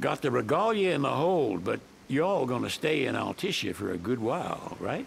Got the Regalia in the hold, but you're all gonna stay in Altissia for a good while, right?